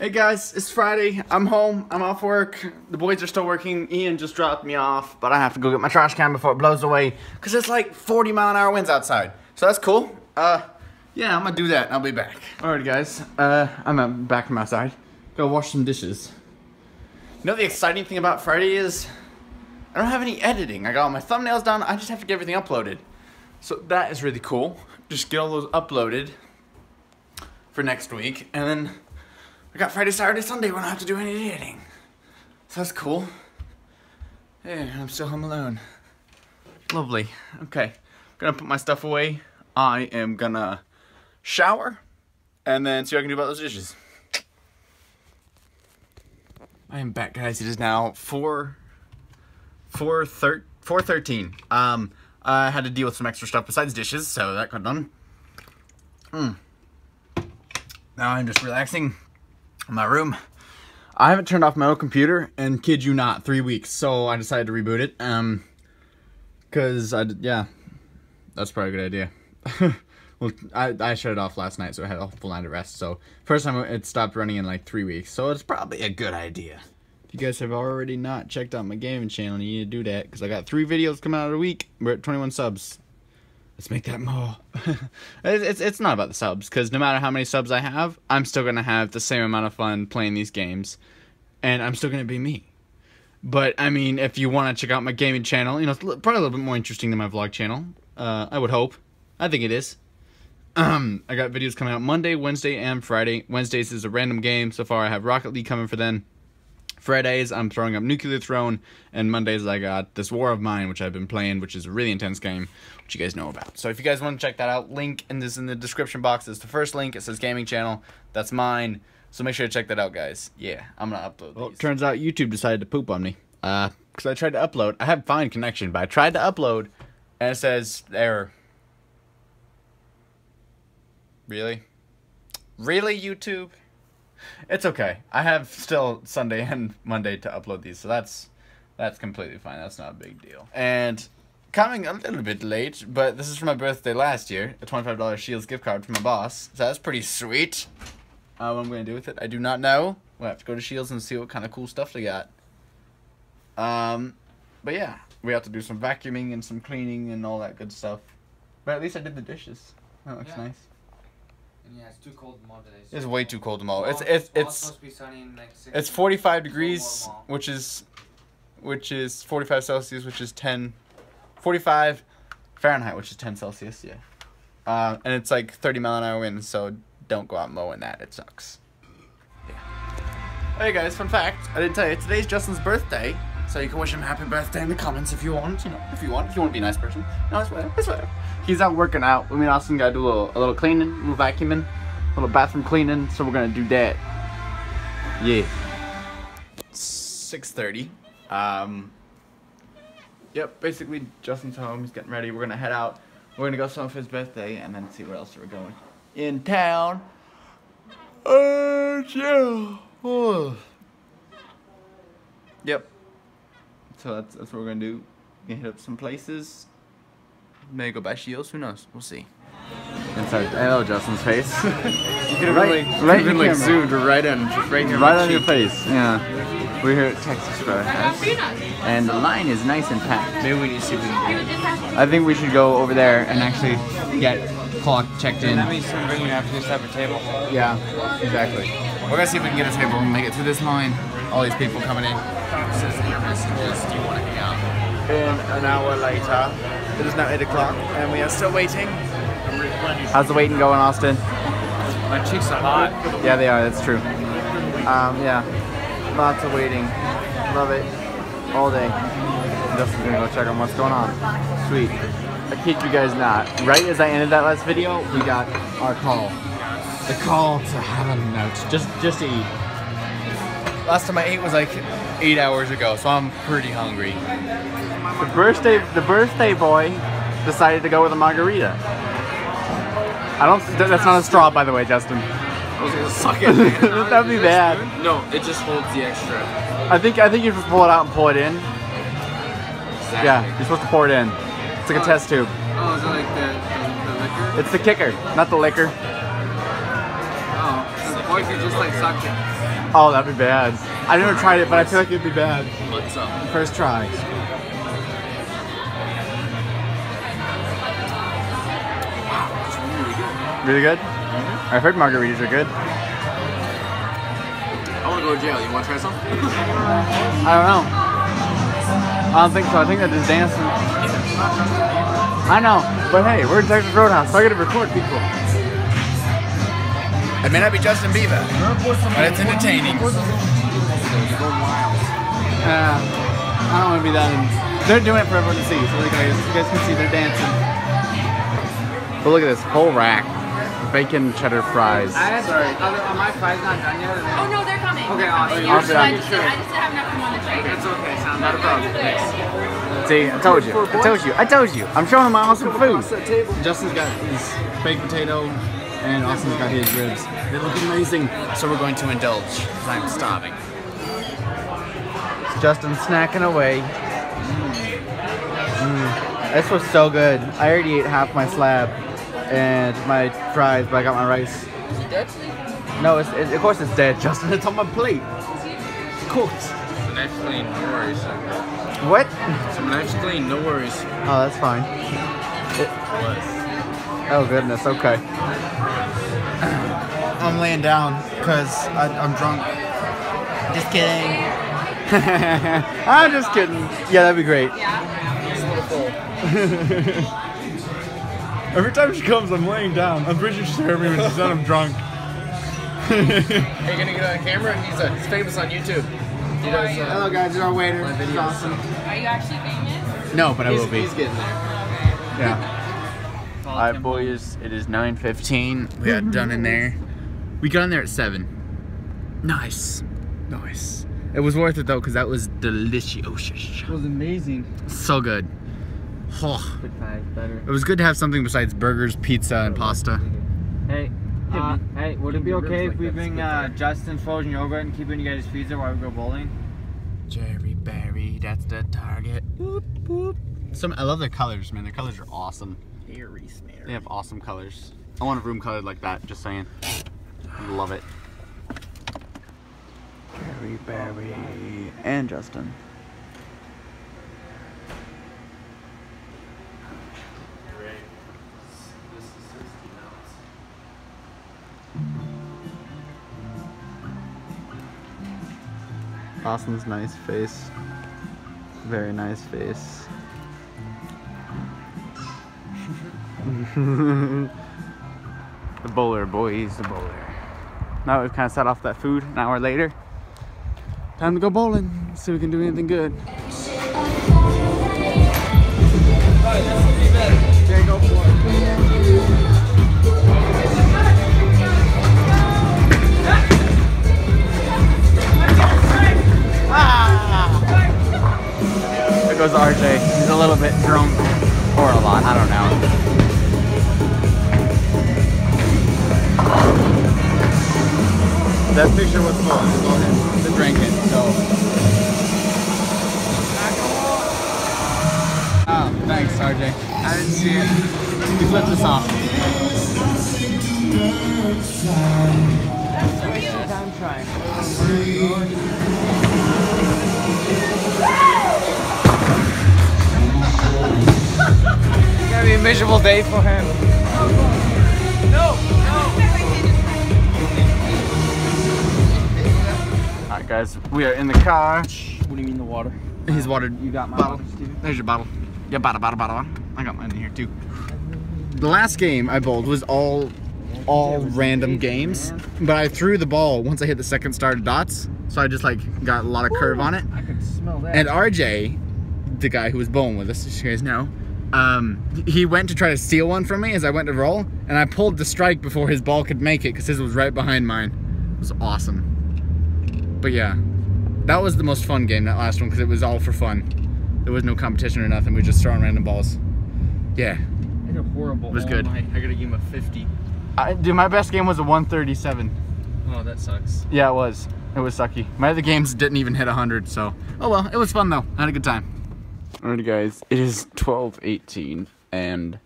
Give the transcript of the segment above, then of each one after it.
Hey guys, it's Friday. I'm home. I'm off work. The boys are still working. Ian just dropped me off, but I have to go get my trash can before it blows away because it's like 40-mile-an-hour winds outside. So that's cool. Yeah, I'm gonna do that and I'll be back. Alright guys, I'm back from outside. Go wash some dishes. You know the exciting thing about Friday is I don't have any editing. I got all my thumbnails done. I just have to get everything uploaded. So that is really cool. Just get all those uploaded for next week, and then I got Friday, Saturday, Sunday when I don't have to do any editing. So that's cool. Hey, I'm still home alone. Lovely. Okay, I'm gonna put my stuff away. I am gonna shower and then see what I can do about those dishes. I am back, guys. It is now 4:13. I had to deal with some extra stuff besides dishes, so that got done. Now I'm just relaxing in my room. I haven't turned off my old computer, and kid you not, 3 weeks. So I decided to reboot it, cause yeah, that's probably a good idea. Well, I shut it off last night, so I had a full night of rest. So first time it stopped running in like 3 weeks, so it's probably a good idea. If you guys have already not checked out my gaming channel, you need to do that, cause I got 3 videos coming out a week. We're at 21 subs. Let's make that more. It's not about the subs, because no matter how many subs I have, I'm still going to have the same amount of fun playing these games, and I'm still going to be me. But, I mean, if you want to check out my gaming channel, you know, it's probably a little bit more interesting than my vlog channel. I would hope. I think it is. I got videos coming out Monday, Wednesday, and Friday. Wednesdays is a random game. So far, I have Rocket League coming for them. Fridays, I'm throwing up Nuclear Throne, and Mondays I got This War of Mine, which I've been playing, which is a really intense game, which you guys know about. So if you guys want to check that out, link in the description box. It's the first link. It says gaming channel. That's mine. So make sure to check that out, guys. Yeah, I'm going to upload these. Well, it turns out YouTube decided to poop on me, because I tried to upload. I have fine connection, but I tried to upload, and it says error. Really? Really, YouTube? It's okay. I have still Sunday and Monday to upload these, so that's completely fine. That's not a big deal. And coming a little bit late, but this is for my birthday last year, a $25 Shields gift card from my boss, so that's pretty sweet. What I'm going to do with it, I do not know. We'll have to go to Shields and see what kind of cool stuff they got. But yeah, we have to do some vacuuming and some cleaning and all that good stuff. But at least I did the dishes. That looks nice. Yeah, it's too cold to mow today. So it's way too cold to mow. It's supposed to be sunny in like 6 It's 45 degrees, which is 45 Celsius, which is 45 Fahrenheit, which is 10 Celsius. Yeah, and it's like 30-mile-an-hour winds, so don't go out mowing that. It sucks. Yeah. Hey guys, fun fact, I didn't tell you, today's Justin's birthday, so you can wish him happy birthday in the comments if you want. You know, if you want to be a nice person. No, it's whatever. It's whatever. He's out working out. We and Austin gotta do a little cleaning, a little vacuuming, a little bathroom cleaning. So we're gonna do that. Yeah. 6:30. Yep. Basically, Justin's home. He's getting ready. We're gonna head out. We're gonna go some for his birthday, and then see where else we're going in town. Yeah. Oh. Yep. So that's what we're gonna do. We're gonna hit up some places. Maybe go by Shields, who knows? We'll see. Inside, I know Justin's face. You could have been like zoomed right in, right on your face. Yeah. We're here at Texas Roadhouse, and the line is nice and packed. Maybe we need to see if we can get it. I think we should go over there and actually get clock checked in. That means we're going to have to set up a table. Yeah, exactly. We're going to see if we can get a table and make it through this line. All these people coming in. It says, do you want to hang out? And an hour later, it is now 8 o'clock and we are still waiting. How's the waiting going, Austin? My cheeks are hot. Yeah, they are, that's true. Yeah, lots of waiting. Love it. All day. Just gonna go check on what's going on. Sweet. I kid you guys not. Right as I ended that last video, we got our call. The call to have a note. Just to eat. Last time I ate was like 8 hours ago, so I'm pretty hungry. The birthday boy decided to go with a margarita. That's not a straw, by the way, Justin. I was gonna suck it. That'd be bad. No, it just holds the extra. I think you just pull it out and pour it in. Exactly. Yeah, you're supposed to pour it in. It's like a test tube. Oh, is it like the liquor? It's the kicker, not the liquor. Oh. Or if you just like sucked it. Oh, that'd be bad. I never tried it, but I feel like it'd be bad. What's up? First try. Wow, it's really good. Really good? Mm-hmm. I've heard margaritas are good. I want to go to jail. You want to try some? I don't know. I don't think so. I think that is dancing. I know. But hey, we're in Texas Roadhouse, so I gotta record people. It may not be Justin Bieber, but it's entertaining. I don't want to be that. They're doing it for everyone to see, so you guys can see they're dancing. But look at this whole rack. Bacon cheddar fries. Sorry. Are my fries not done yet? Oh no, they're coming. Okay, awesome. I just have enough for one to try. It's okay, sounds not a problem. Thanks. See, I told you. I told you. I told you. I'm showing them my awesome food. Justin's got his baked potato. And Austin's got his ribs. They look amazing. So we're going to indulge, because I'm starving. Justin's snacking away. This was so good. I already ate half my slab and my fries, but I got my rice. Is it dead? No, of course it's dead, Justin. It's on my plate. It's cooked. It's nice clean, no worries. What? It's nice clean, no worries. Oh, that's fine. Oh goodness, okay. I'm laying down because I'm drunk. Just kidding. I'm just kidding. Yeah, that'd be great. Yeah. Every time she comes, I'm laying down. I'm pretty sure everyone says that I'm drunk. Are you gonna get on the camera? He's famous on YouTube. He does, hello guys, you're our waiter. It's awesome. Are you actually famous? No, but I will be. He's getting there. Okay. Yeah. Alright boys, it is 9:15. We got done in there. We got in there at 7. Nice. Nice. It was worth it though, because that was delicious. It was amazing. So good. Oh. It was good to have something besides burgers, pizza, and pasta. Hey, hey, would it be okay if we bring Justin frozen yogurt and keep it in you guys' freezer while we go bowling? Jerry Berry, that's the target. Boop, boop. I love their colors, man. Their colors are awesome. They have awesome colors. I want a room colored like that, just saying. I love it. Jerry Berry and Justin. Austin's nice face. Very nice face. The bowler, boys, the bowler. Now that we've kind of set off that food, an hour later, time to go bowling. See if we can do anything good. Alright, this will be better. Jerry, go for it. Ah! There goes RJ. He's a little bit drunk. Or a lot, I don't know. That picture was full. It's been drinking, so. Oh, thanks, RJ. I didn't see it. You flipped us off. That's so cute. I'm trying. It's gonna be a miserable day for him. No. Alright guys, we are in the car. What do you mean the water? He's watered. You got my bottle. There's your bottle. Yeah, bottle. I got mine in here too. The last game I bowled was all random games, but I threw the ball once I hit the second star to dots, so I just like got a lot of curve on it. I could smell that. And RJ, the guy who was bowling with us, as you guys know, he went to try to steal one from me as I went to roll, and I pulled the strike before his ball could make it because his was right behind mine. It was awesome. But yeah, that was the most fun game, that last one, because it was all for fun. There was no competition or nothing. We were just throwing random balls. Yeah. I had a horrible all night. It was good. I got a game of 50. Dude, my best game was a 137. Oh, that sucks. Yeah, it was. It was sucky. My other games didn't even hit 100, so. Oh well, it was fun though. I had a good time. Alright guys, it is 12:18, and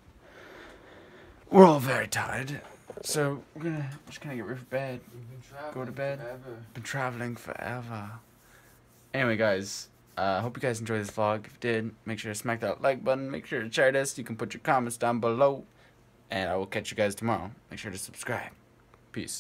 we're all very tired. So, I'm just gonna get ready for bed. Go to bed. Forever. Been traveling forever. Anyway, guys, I hope you guys enjoyed this vlog. If you did, make sure to smack that like button. Make sure to share this. You can put your comments down below. And I will catch you guys tomorrow. Make sure to subscribe. Peace.